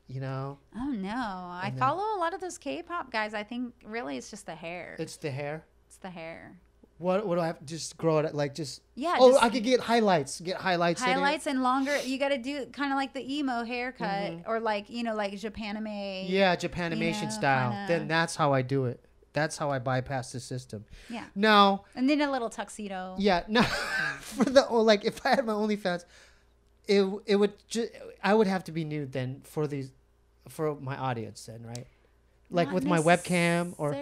you know? Oh, no. I and follow then, a lot of those K-pop guys. I think really it's just the hair. It's the hair? It's the hair. What, what do I have to just grow it? Like just... Yeah. Oh, just, I could get highlights. Get highlights. Highlights in and longer. You got to do kind of like the emo haircut mm-hmm. or like, you know, like Japanime. Yeah, Japanimation you know, style. Kinda. Then that's how I do it. That's how I bypass the system. Yeah. Now. And then a little tuxedo. Yeah. No. For the oh, like, if I had my OnlyFans, it it would just I would have to be nude then for these, for my audience then, right? Like Not with my webcam, or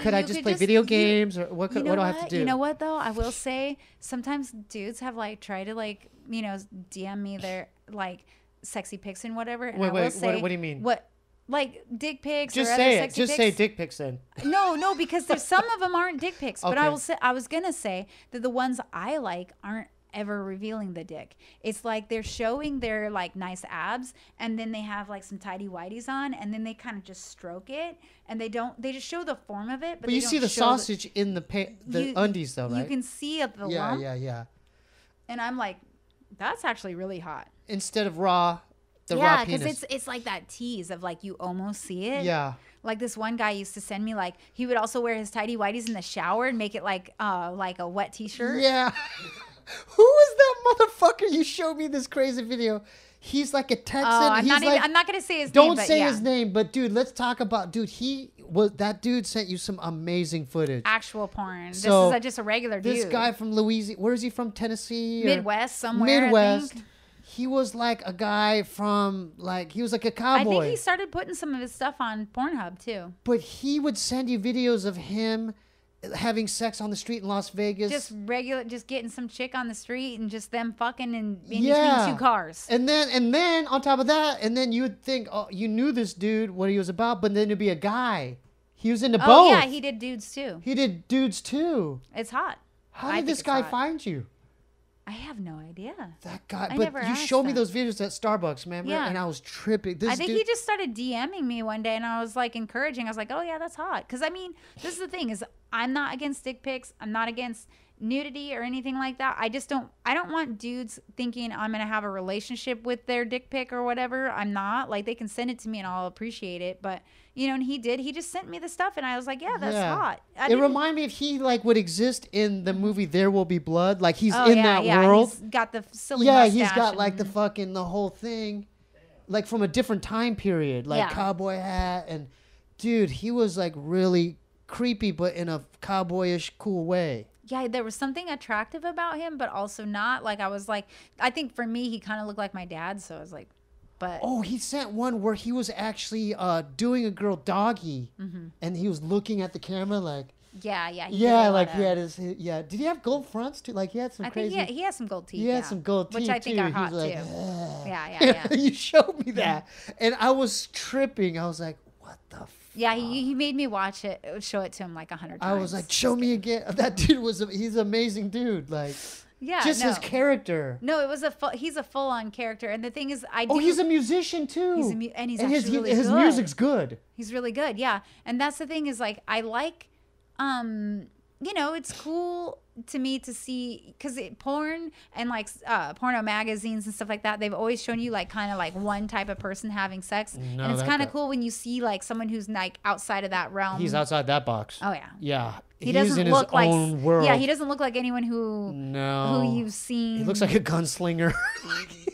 could I just could play just, video games, you, or what? Could, you know what do I have to do? You know what though? I will say sometimes dudes have like tried to like you know D M me their like sexy pics and whatever. And wait, I wait. Will say, what, what do you mean? What? Like dick pics. Just or say other it. Just pics. Say dick pics then. No, no, because there's some of them aren't dick pics. But okay. I will say I was gonna say that the ones I like aren't ever revealing the dick. It's like they're showing their like nice abs, and then they have like some tidy whities on, and then they kind of just stroke it, and they don't. They just show the form of it, but, but they you don't see the sausage the, in the pa the you, undies though, right? You can see it. The yeah, lump. yeah, yeah. And I'm like, that's actually really hot. Instead of raw. The yeah, because it's it's like that tease of like you almost see it. Yeah. Like this one guy used to send me like he would also wear his tidy whities in the shower and make it like uh like a wet t-shirt. Yeah. Who is that motherfucker? You showed me this crazy video. He's like a Texan. Oh, I'm, he's not like, even, I'm not gonna say his don't name. Don't say yeah. his name, but dude, let's talk about dude. He was that dude sent you some amazing footage. Actual porn. So this is a, just a regular this dude. This guy from Louisiana. Where is he from? Tennessee? Midwest somewhere. Midwest. I think. He was like a guy from like he was like a cowboy. I think he started putting some of his stuff on Pornhub too. But he would send you videos of him having sex on the street in Las Vegas, just regular, just getting some chick on the street and just them fucking in, in yeah. between two cars. And then, and then on top of that, and then you would think, oh, you knew this dude, what he was about, but then it'd be a guy. He was into oh, both. Oh yeah, he did dudes too. He did dudes too. It's hot. How I did this guy hot. find you? I have no idea. That guy, I but never you showed them. me those videos at Starbucks, man. Yeah. And I was tripping. This I think dude, he just started DMing me one day, and I was like encouraging. I was like, oh yeah, that's hot. Because I mean, this is the thing is, I'm not against dick pics. I'm not against nudity or anything like that. I just don't, I don't want dudes thinking I'm going to have a relationship with their dick pic or whatever. I'm not. Like, they can send it to me and I'll appreciate it. But, you know, and he did. He just sent me the stuff and I was like, yeah, that's yeah. hot. I it reminded me if he, like, would exist in the movie There Will Be Blood. Like, he's oh, in yeah, that yeah. world. He's got the silly Yeah, he's got, like, the fucking, the whole thing. Like, from a different time period. Like, yeah. cowboy hat. And, dude, he was, like, really creepy, but in a cowboyish cool way. Yeah, there was something attractive about him, but also not. Like, I was like, I think for me, he kind of looked like my dad, so I was like, but. Oh, he sent one where he was actually uh, doing a girl doggy, mm-hmm. and he was looking at the camera like. Yeah, yeah. He yeah, like of, he had his, yeah. Did he have gold fronts too? Like, he had some I crazy. I think he had, he had some gold teeth. He yeah. had some gold teeth, Which I think too. are hot, too. Like, yeah, yeah, yeah. You showed me that, yeah. and I was tripping. I was like, what the fuck? Yeah, he, he made me watch it, show it to him like a hundred times. I was like, show me again. That dude was, a, he's an amazing dude. Like, yeah, just no. his character. No, it was a, full, he's a full-on character. And the thing is, I do. Oh, he's a musician too. He's a mu and he's and actually his, really his good. His music's good. He's really good, yeah. And that's the thing is like, I like, um, you know, it's cool to me to see, because porn and like uh, porno magazines and stuff like that, they've always shown you like kind of like one type of person having sex. No, and it's kind of cool when you see like someone who's like outside of that realm. He's outside that box. Oh yeah. Yeah. He He's doesn't in look his like own world. Yeah, he doesn't look like anyone who no. who you've seen. He looks like a gunslinger,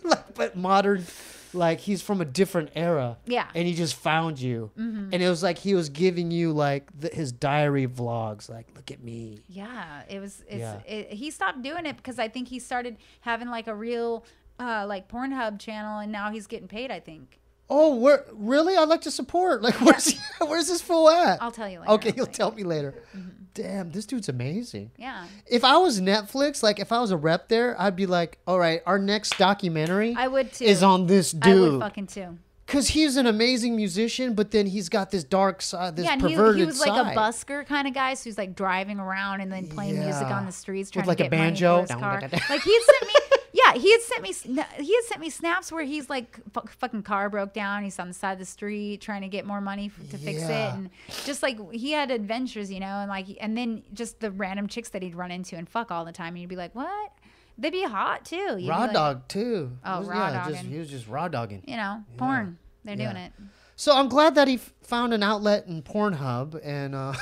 like, but modern. Like, he's from a different era. Yeah. And he just found you. Mm-hmm. And it was like he was giving you, like, the, his diary vlogs. Like, look at me. Yeah. It was... It's, yeah. It, he stopped doing it because I think he started having, like, a real, uh, like, Pornhub channel. And now he's getting paid, I think. Oh, where, really? I'd like to support. Like, where's, yeah. where's this fool at? I'll tell you later. Okay, you'll tell me later. Mm-hmm. Damn, this dude's amazing. Yeah. If I was Netflix, like if I was a rep there, I'd be like, all right, our next documentary I would too. is on this dude. I would fucking too. Because he's an amazing musician, but then he's got this dark side, this yeah, and perverted side. He, he was side. like a busker kind of guy, so he's like driving around and then playing yeah. music on the streets, trying With like to get a banjo. Money for his car. Like he sent me, yeah, he had sent me, he had sent me snaps where he's like fucking car broke down, he's on the side of the street trying to get more money for, to yeah. fix it, and just like he had adventures, you know, and like and then just the random chicks that he'd run into and fuck all the time, and you'd be like, what? They'd be hot too. You'd raw like, dog too. Oh, was, raw yeah, dogging. He was just raw dogging. You know, yeah. porn. They're yeah. doing it. So I'm glad that he found an outlet in Pornhub, and uh,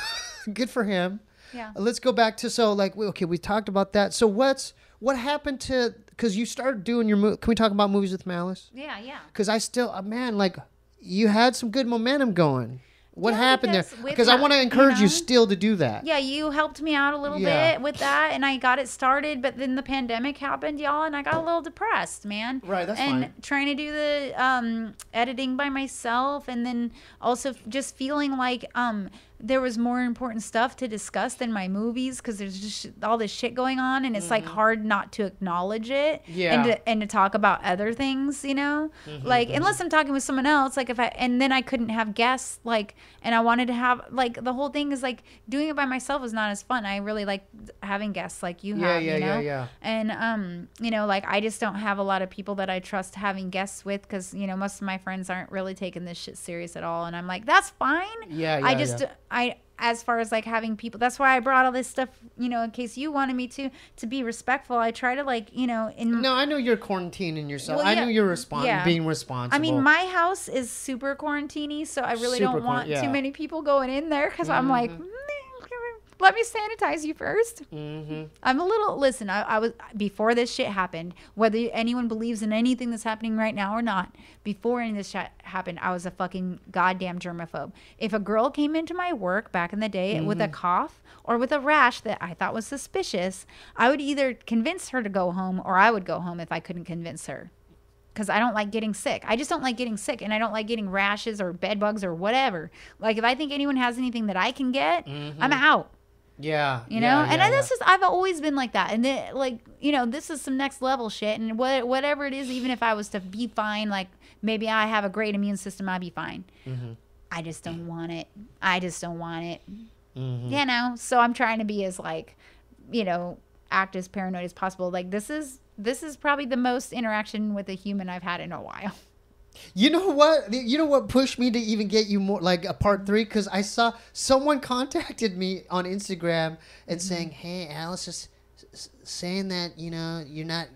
good for him. Yeah. Let's go back to so like okay, we talked about that. So what's what happened to because you started doing your movie? Can we talk about Movies with Malice? Yeah, yeah. Because I still, uh, man, like you had some good momentum going. What yeah, happened because there? Because I want to encourage you, know? you still to do that. Yeah, you helped me out a little yeah. bit with that, and I got it started, but then the pandemic happened, y'all, and I got a little depressed, man. Right, that's and fine. And trying to do the um, editing by myself, and then also just feeling like um, there was more important stuff to discuss than my movies, because there's just all this shit going on, and it's mm-hmm. like hard not to acknowledge it yeah. and, to, and to talk about other things, you know? Mm-hmm. Like, unless I'm talking with someone else, like if I, and then I couldn't have guests, like, and I wanted to have, like, the whole thing is, like, doing it by myself was not as fun. I really like having guests like you yeah, have, yeah, you know? Yeah, yeah, yeah. And, um, you know, like, I just don't have a lot of people that I trust having guests with because, you know, most of my friends aren't really taking this shit serious at all. And I'm like, that's fine. Yeah, yeah, I just, yeah. I, as far as, like, having people, that's why I brought all this stuff, you know, in case you wanted me to, to be respectful. I try to, like, you know. In no, I know you're quarantining yourself. Well, yeah, I know you're respon yeah. being responsible. I mean, my house is super quarantine-y, so I really super don't want yeah. too many people going in there because mm-hmm. I'm like, Let me sanitize you first. Mm-hmm. I'm a little, listen, I, I was, before this shit happened, whether anyone believes in anything that's happening right now or not, before any of this shit happened, I was a fucking goddamn germaphobe. If a girl came into my work back in the day mm-hmm. with a cough or with a rash that I thought was suspicious, I would either convince her to go home or I would go home if I couldn't convince her. Because I don't like getting sick. I just don't like getting sick, and I don't like getting rashes or bed bugs or whatever. Like, if I think anyone has anything that I can get, mm-hmm. I'm out. Yeah. You know? Yeah, and yeah, I, this yeah. is, I've always been like that. And then, like, you know, this is some next level shit. And what, whatever it is, even if I was to be fine, like, maybe I have a great immune system, I'd be fine. Mm-hmm. I just don't want it. I just don't want it. Mm-hmm. You know? So I'm trying to be as, like, you know, act as paranoid as possible. Like, this is, this is probably the most interaction with a human I've had in a while. You know what? You know what pushed me to even get you more like a part three? Because I saw someone contacted me on Instagram and mm-hmm. saying, "Hey, Alice is saying that you know you're not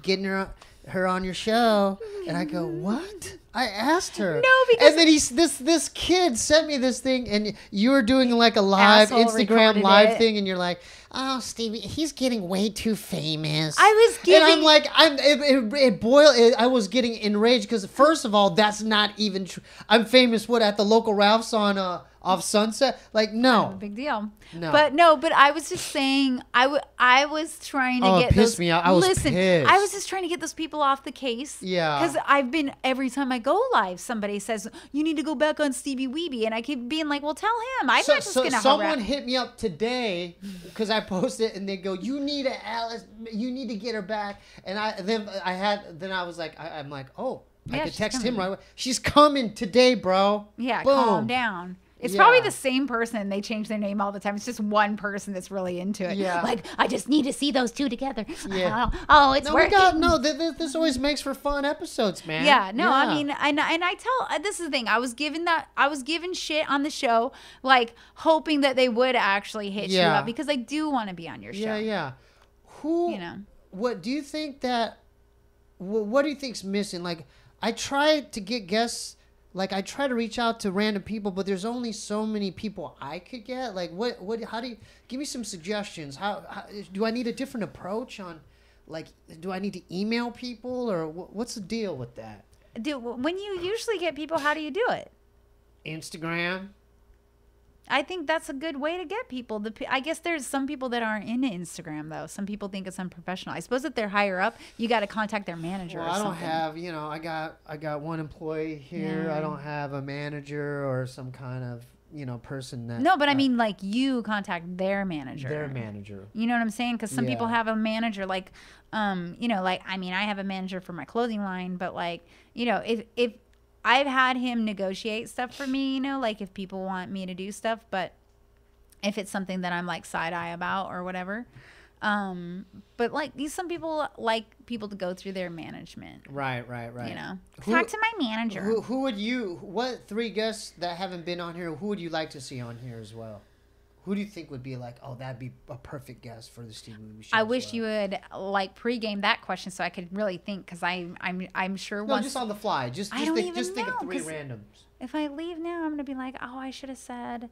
getting her on, her on your show," and I go, "What?" I asked her. No, because and then he's this this kid sent me this thing, and you were doing like a live Instagram live it. thing, and you're like, "Oh, Steebee, he's getting way too famous." I was getting, and I'm like, I'm it, it, it boiled. It, I was getting enraged because first of all, that's not even true. I'm famous. What at the local Ralph's on uh off Sunset? Like, no, big deal. No, but no, but I was just saying, I would, I was trying to oh, get those, me out. I was listen, pissed. I was just trying to get those people off the case. Yeah, because I've been every time I go live, somebody says you need to go back on Steebee Weebee, and I keep being like, well, tell him. I'm so, not just so gonna. Someone harass. hit me up today because I. I post it and they go, you need a Alice, you need to get her back. And I then I had then I was like, I, I'm like, oh, yeah, I could text coming. him right away. She's coming today, bro. Yeah, Boom. calm down. It's yeah. probably the same person. They change their name all the time. It's just one person that's really into it. Yeah. Like, I just need to see those two together. Yeah. Oh, oh it's no, working. We got, no, this, this always makes for fun episodes, man. Yeah. No, yeah. I mean, and, and I tell, this is the thing. I was given that, I was given shit on the show, like, hoping that they would actually hit yeah. you up because I do want to be on your show. Yeah, yeah. Who, you know, what do you think that, what, what do you think's missing? Like, I try to get guests. Like, I try to reach out to random people, but there's only so many people I could get. Like, what, what, how do you, give me some suggestions. How, how do I need a different approach on, like, do I need to email people or wh what's the deal with that? Dude, when you usually get people, how do you do it? Instagram. I think that's a good way to get people. The, I guess there's some people that aren't into Instagram, though. Some people think it's unprofessional. I suppose if they're higher up, you got to contact their manager well, or I something. I don't have, you know, I got I got one employee here. No. I don't have a manager or some kind of, you know, person that... No, but uh, I mean, like, you contact their manager. Their manager. You know what I'm saying? Because some yeah. people have a manager, like, um, you know, like, I mean, I have a manager for my clothing line, but, like, you know, if... if I've had him negotiate stuff for me, you know, like if people want me to do stuff, but if it's something that I'm like side-eye about or whatever. Um, but like these, some people like people to go through their management. Right, right, right. You know, who, talk to my manager. Who, who would you, what three guests that haven't been on here, who would you like to see on here as well? Who do you think would be like, oh, that'd be a perfect guest for the Steebee Weebee Show? I wish well. you would like pregame that question so I could really think, because I'm I'm I'm sure. No, once, just on the fly. Just just, I don't think, even just know, think of three randoms. If I leave now, I'm gonna be like, oh, I should have said.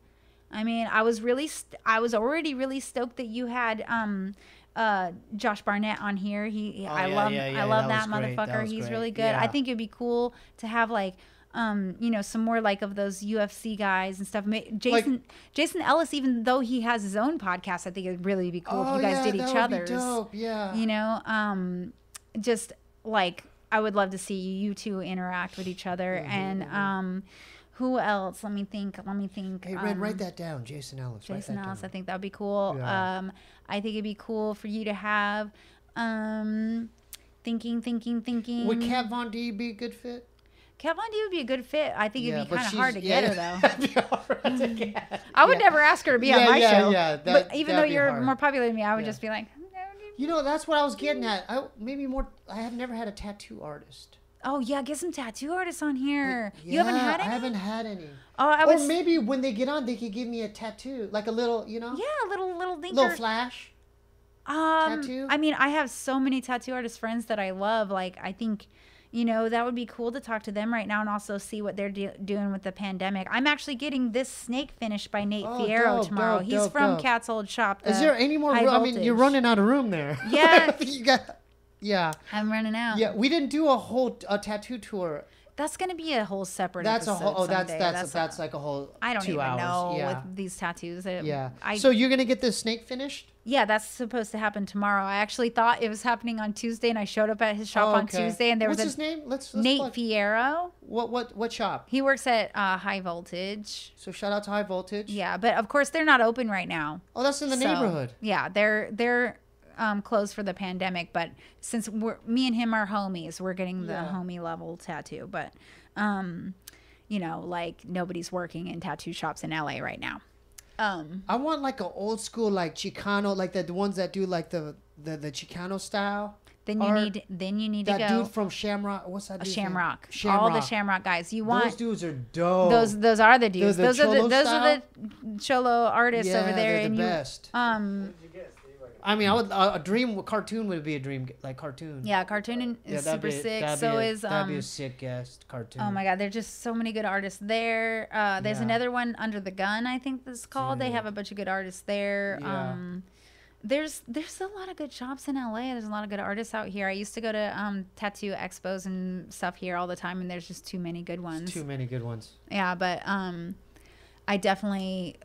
I mean, I was really st I was already really stoked that you had um, uh, Josh Barnett on here. He oh, I yeah, love yeah, yeah, I love that, that motherfucker. That He's great. really good. Yeah. I think it'd be cool to have like. Um, you know, some more like of those U F C guys and stuff. Jason like, Jason Ellis, even though he has his own podcast, I think it'd really be cool oh, if you guys yeah, did each other's. Dope. Yeah. You know, um, just like I would love to see you two interact with each other. Mm-hmm. And um, who else? Let me think. Let me think. Hey, Ren, um, write that down. Jason Ellis. Jason Ellis. Down. I think that'd be cool. Yeah. Um, I think it'd be cool for you to have. Um, thinking, thinking, thinking. Would Kat Von D be a good fit? Kat Von D would be a good fit. I think it'd yeah, be kind of hard to yeah, get her, though. Be get. I would yeah. never ask her to be yeah, on my yeah, show. Yeah, that, but even though you're hard. more popular than me, I would yeah. just be like, you know, that's what I was getting at. I, maybe more. I have never had a tattoo artist. Oh, yeah. Get some tattoo artists on here. But, yeah, you haven't had any? I haven't had any. Oh, I was, or maybe when they get on, they could give me a tattoo. Like a little, you know? Yeah, a little, little thinker. Little flash. Um, tattoo. I mean, I have so many tattoo artist friends that I love. Like, I think... you know, that would be cool to talk to them right now and also see what they're do doing with the pandemic. I'm actually getting this snake finished by Nate oh, Fierro dope, tomorrow. Dope, He's dope, from dope. Cat's Old Shop. The Is there any more room? I mean, you're running out of room there. Yeah. you got, yeah. I'm running out. Yeah. We didn't do a whole a tattoo tour. That's going to be a whole separate that's episode a whole, oh, that's, that's, that's, a, that's like a whole I don't two even hours. know yeah. with these tattoos. It, yeah. I, so you're going to get this snake finished? Yeah, that's supposed to happen tomorrow. I actually thought it was happening on Tuesday, and I showed up at his shop oh, okay. on Tuesday, and there What's was his a, name? Let's, let's Nate plug. Fierro. What what what shop? He works at uh, High Voltage. So shout out to High Voltage. Yeah, but of course they're not open right now. Oh, that's in the so, neighborhood. Yeah, they're they're um, closed for the pandemic, but since we're me and him are homies, we're getting the yeah. homie level tattoo. But um, you know, like nobody's working in tattoo shops in L A right now. Um, I want like an old school, like Chicano, like the, the ones that do like the, the, the Chicano style. Then you need, then you need to go. That dude from Shamrock, what's that? A Shamrock. Shamrock. All the Shamrock guys. You want those dudes are dope. Those those are the dudes. The those are the those style? are the cholo artists yeah, over there. They're the and best. You, um, I mean, I would a dream cartoon would be a dream like cartoon. Yeah, cartoon is yeah, super be, sick. So a, is um. That'd be a sick guest cartoon. Oh my god, there's just so many good artists there. Uh, there's yeah. another one Under the Gun, I think that's called. Yeah. They have a bunch of good artists there. Yeah. Um, there's there's a lot of good shops in L A. There's a lot of good artists out here. I used to go to um tattoo expos and stuff here all the time, and there's just too many good ones. It's too many good ones. Yeah, but um, I definitely.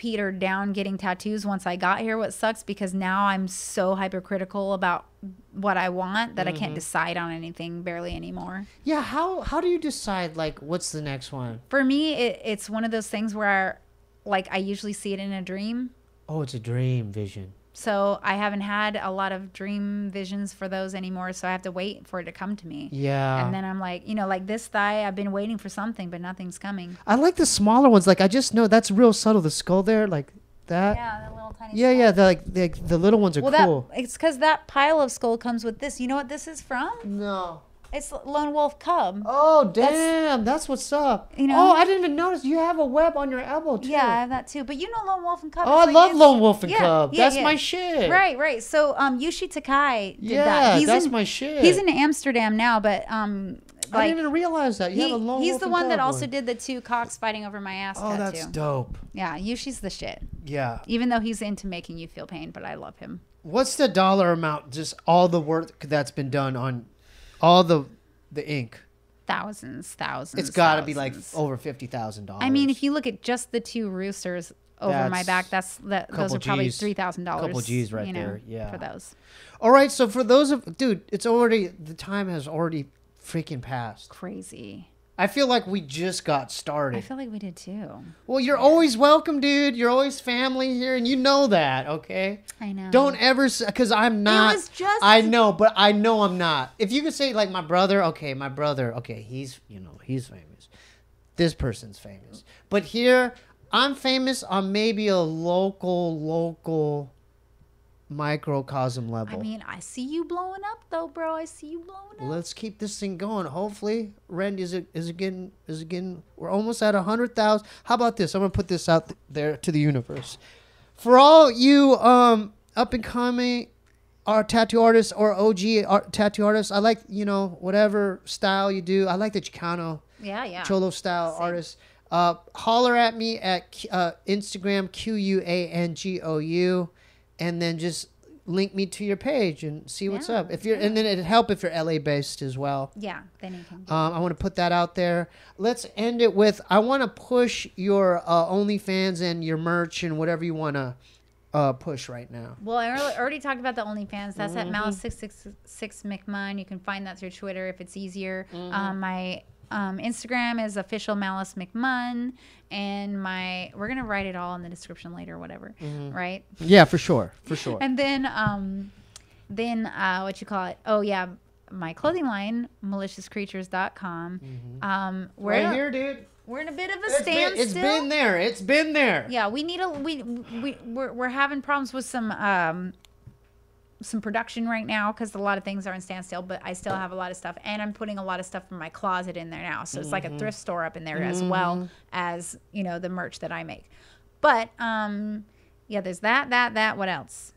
Petered down getting tattoos once I got here, what sucks, because now I'm so hypercritical about what I want that mm-hmm. I can't decide on anything barely anymore. Yeah, how how do you decide like what's the next one? For me, it, it's one of those things where I, like I usually see it in a dream. Oh, it's a dream vision. So I haven't had a lot of dream visions for those anymore, so I have to wait for it to come to me. Yeah. And then I'm like, you know, like this thigh, I've been waiting for something, but nothing's coming. I like the smaller ones. Like, I just know that's real subtle. The skull there, like that. Yeah, that little tiny Yeah, skull. yeah, the, like, the, the little ones are well, cool. That, it's because that pile of skull comes with this. You know what this is from? No. It's Lone Wolf Cub. Oh, damn. That's, that's what's up. You know, oh, I didn't even notice. You have a web on your elbow, too. Yeah, I have that, too. But you know Lone Wolf and Cub. Oh, I like love Lone Wolf and yeah, Cub. Yeah, that's yeah. my shit. Right, right. So um, Yushi Takai did yeah, that. Yeah, that's in, my shit. He's in Amsterdam now, but... um. Like, I didn't even realize that. You he, have a Lone He's Wolf the one that one. also did the two cocks fighting over my ass tattoo. Oh, that's dope. Yeah, Yushi's the shit. Yeah. Even though he's into making you feel pain, but I love him. What's the dollar amount, just all the work that's been done on... All the the ink. Thousands, thousands. It's got to be like over fifty thousand dollars. I mean, if you look at just the two roosters over that's my back, that's that, those are probably G's, three thousand dollars. Couple G's right you know, there, yeah. For those. All right, so for those of... Dude, it's already... The time has already freaking passed. Crazy. I feel like we just got started. I feel like we did too. Well, you're yeah. always welcome, dude. You're always family here, and you know that, okay? I know. Don't ever... Because I'm not... It was just... I know, but I know I'm not. If you could say, like, my brother, okay, my brother, okay, he's, you know, he's famous. This person's famous. But here, I'm famous on maybe a local, local... microcosm level. I mean, I see you blowing up though, bro. I see you blowing up. Let's keep this thing going. Hopefully, Ren, is it is it getting is it getting? We're almost at a hundred thousand. How about this? I'm gonna put this out th there to the universe. For all you um up and coming, our tattoo artists or O G art, tattoo artists, I like you know whatever style you do. I like the Chicano, yeah, yeah, cholo style Same. artists. Uh, holler at me at uh, Instagram Q U A N G O U. And then just link me to your page and see what's yeah, up. If you're, yeah. and then it'd help if you're L A based as well. Yeah, then you can. Um, I want to put that out there. Let's end it with I want to push your uh, OnlyFans and your merch and whatever you want to uh, push right now. Well, I already talked about the OnlyFans. That's mm-hmm. at Malicious McMunn. You can find that through Twitter if it's easier. Mm-hmm. um, my um, Instagram is official Malice McMunn. And my, we're going to write it all in the description later, whatever. Mm-hmm. Right? Yeah, for sure. For sure. And then, um, then, uh, what you call it? Oh yeah. My clothing line, malicious creatures dot com. Mm-hmm. Um, we're right here, dude. We're in a bit of a standstill. It's been there. It's been there. Yeah. We need a, we, we, we're, we're having problems with some, um, some production right now because a lot of things are in standstill, but I still have a lot of stuff, and I'm putting a lot of stuff from my closet in there now, so it's mm-hmm. like a thrift store up in there mm-hmm. as well as you know the merch that I make. But um yeah, there's that that that what else?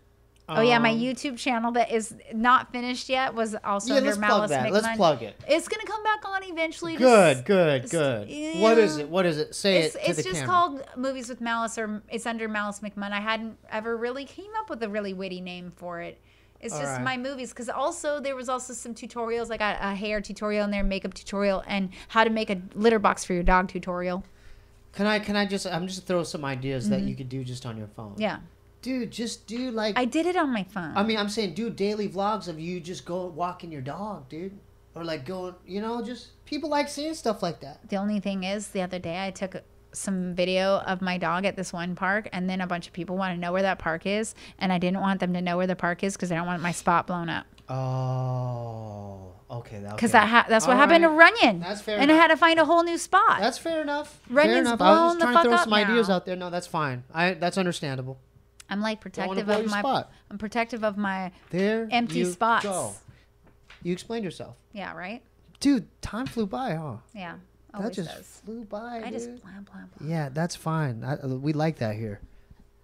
Um, oh yeah, my YouTube channel that is not finished yet was also yeah, under Malice McMunn. Let's plug it. It's gonna come back on eventually. Good, just, good, good. Yeah. What is it? What is it? Say it's, it to it's the camera. It's just called Movies with Malice, or it's under Malice McMunn. I hadn't ever really came up with a really witty name for it. It's All just right. my movies, because also there was also some tutorials. I got a hair tutorial in there, makeup tutorial, and how to make a litter box for your dog tutorial. Can I? Can I just? I'm just throw some ideas mm-hmm. that you could do just on your phone. Yeah. Dude, just do like... I did it on my phone. I mean, I'm saying do daily vlogs of you just go walking your dog, dude. Or like go, you know, just... People like seeing stuff like that. The only thing is, the other day I took some video of my dog at this one park, and then a bunch of people want to know where that park is, and I didn't want them to know where the park is because I don't want my spot blown up. Oh... Okay, that because that ha that's what All happened right. to Runyon. That's fair. And enough. I had to find a whole new spot. That's fair enough. Runyon's fair enough. blown I was just trying the fuck to throw up some now. ideas out there. No, that's fine. I that's understandable. I'm like protective of my. Spot. I'm protective of my there empty you spots. Go. You explained yourself. Yeah. Right. Dude, time flew by, huh? Yeah. That just does. flew by. I dude. just blah blah blah. Yeah, that's fine. I, we like that here,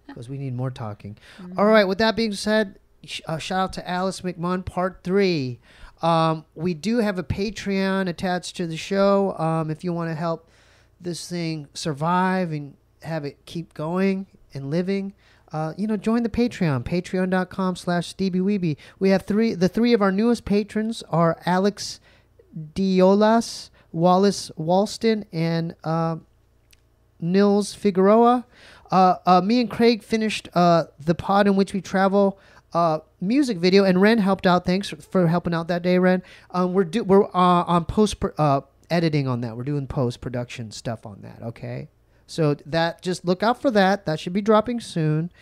because we need more talking. Mm-hmm. All right. With that being said, sh uh, shout out to Alice McMunn, part three. Um, we do have a Patreon attached to the show. Um, if you want to help this thing survive and have it keep going and living, uh, you know, join the Patreon, patreon dot com slash Steebee Weebee. We have three, the three of our newest patrons are Alex Diolas, Wallace Walston, and, uh, Nils Figueroa. Uh, uh, me and Craig finished, uh, the pod in which we travel, uh, music video, and Ren helped out. Thanks for helping out that day, Ren. Um, we're do we're uh, on post pro uh, editing on that. We're doing post production stuff on that. Okay, so that just look out for that. That should be dropping soon.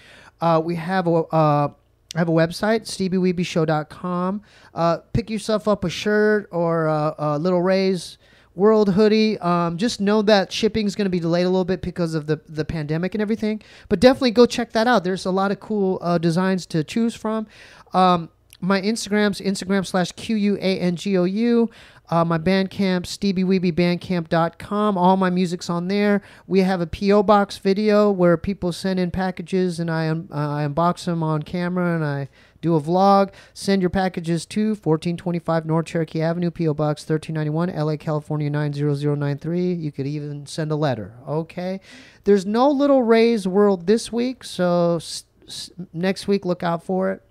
Uh, we have a uh, have a website, Steebee Weebee Show dot com. Uh, pick yourself up a shirt or a, a Little Ray's World hoodie. Um, just know that shipping is going to be delayed a little bit because of the, the pandemic and everything, but definitely go check that out. There's a lot of cool uh, designs to choose from. Um, my Instagram's Instagram slash Q U A N G O U. Uh, my Bandcamp, Steebee Weebee Bandcamp dot com. All my music's on there. We have a P O box video where people send in packages, and I, um, uh, I unbox them on camera, and I do a vlog. Send your packages to fourteen twenty-five North Cherokee Avenue, P O Box thirteen ninety-one, L A, California nine zero zero nine three. You could even send a letter. Okay. There's no Little Ray's World this week, so s s next week look out for it.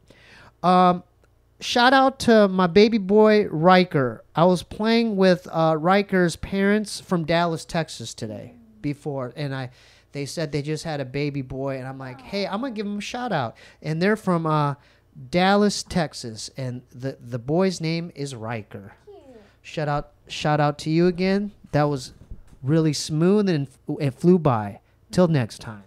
Um, shout out to my baby boy Riker. I was playing with uh, Riker's parents from Dallas, Texas today before, and I they said they just had a baby boy, and I'm like, hey, I'm gonna give him a shout out, and they're from. Uh, Dallas, Texas, and the the boy's name is Riker. Shout out, shout out to you again. That was really smooth and it flew by. Till next time.